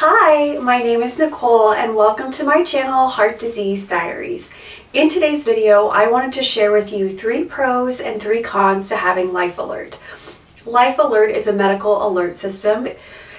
Hi, my name is Nicole and welcome to my channel Heart Disease Diaries. In today's video, I wanted to share with you 3 pros and 3 cons to having Life Alert. Life Alert is a medical alert system,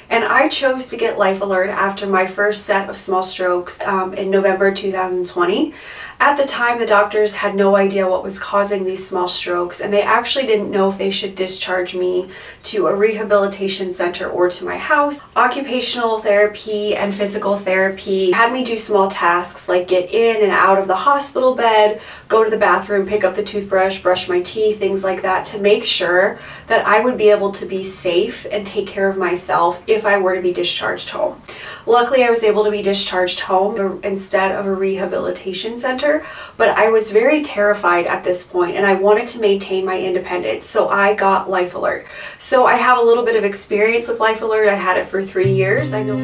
and I chose to get Life Alert after my first set of small strokes in November 2020. At the time, the doctors had no idea what was causing these small strokes, and they actually didn't know if they should discharge me to a rehabilitation center or to my house. Occupational therapy and physical therapy had me do small tasks like get in and out of the hospital bed, go to the bathroom, pick up the toothbrush, brush my teeth, things like that, to make sure that I would be able to be safe and take care of myself if I were to be discharged home. Luckily, I was able to be discharged home instead of a rehabilitation center, but I was very terrified at this point and I wanted to maintain my independence, so I got Life Alert. So I have a little bit of experience with Life Alert. I had it for 3 years. I know.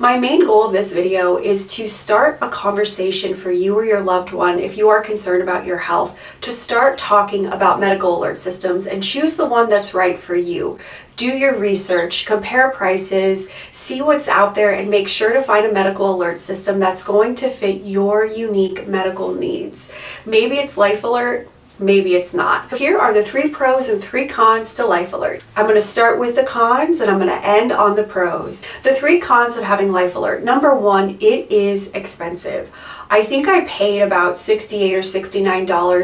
My main goal of this video is to start a conversation for you or your loved one if you are concerned about your health, to start talking about medical alert systems and choose the one that's right for you. Do your research, compare prices, see what's out there, and make sure to find a medical alert system that's going to fit your unique medical needs. Maybe it's Life Alert, maybe it's not. Here are the 3 pros and 3 cons to Life Alert. I'm going to start with the cons and I'm going to end on the pros. The 3 cons of having Life Alert. Number 1, it is expensive. I think I paid about $68 or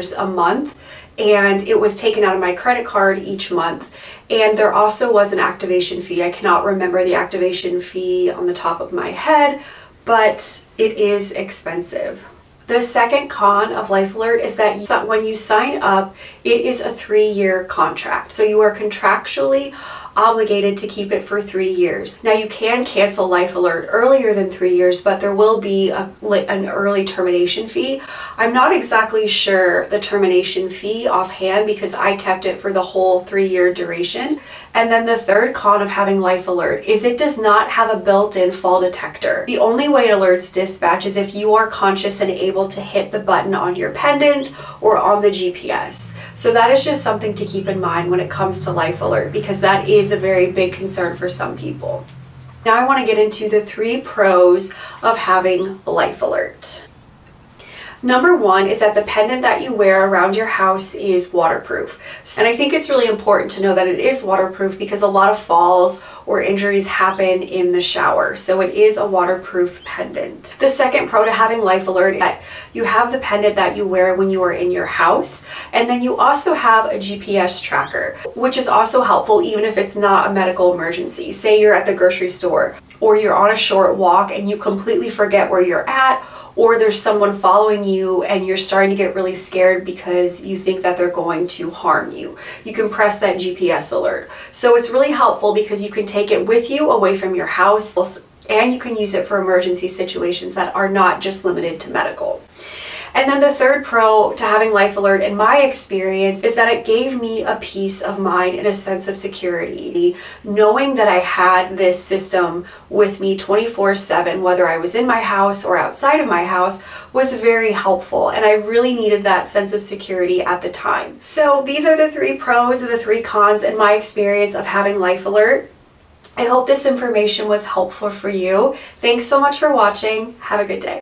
$69 a month, and it was taken out of my credit card each month. And there also was an activation fee. I cannot remember the activation fee on the top of my head, but it is expensive. The second con of Life Alert is that when you sign up, it is a 3-year contract. So you are contractually obligated to keep it for 3 years. Now you can cancel Life Alert earlier than 3 years, but there will be an early termination fee. I'm not exactly sure the termination fee offhand because I kept it for the whole 3-year duration. And then the third con of having Life Alert is it does not have a built-in fall detector. The only way alerts dispatch is if you are conscious and able to hit the button on your pendant or on the GPS. So that is just something to keep in mind when it comes to Life Alert, because that is a very big concern for some people. Now I want to get into the 3 pros of having Life Alert. Number 1 is that the pendant that you wear around your house is waterproof. And I think it's really important to know that it is waterproof because a lot of falls or injuries happen in the shower. So it is a waterproof pendant. The second pro to having Life Alert is that you have the pendant that you wear when you are in your house. And then you also have a GPS tracker, which is also helpful even if it's not a medical emergency. Say you're at the grocery store or you're on a short walk and you completely forget where you're at, or there's someone following you and you're starting to get really scared because you think that they're going to harm you. You can press that GPS alert. So it's really helpful because you can take it with you away from your house, and you can use it for emergency situations that are not just limited to medical. And then the third pro to having Life Alert, in my experience, is that it gave me a peace of mind and a sense of security. Knowing that I had this system with me 24/7, whether I was in my house or outside of my house, was very helpful. And I really needed that sense of security at the time. So these are the 3 pros and the 3 cons in my experience of having Life Alert. I hope this information was helpful for you. Thanks so much for watching. Have a good day.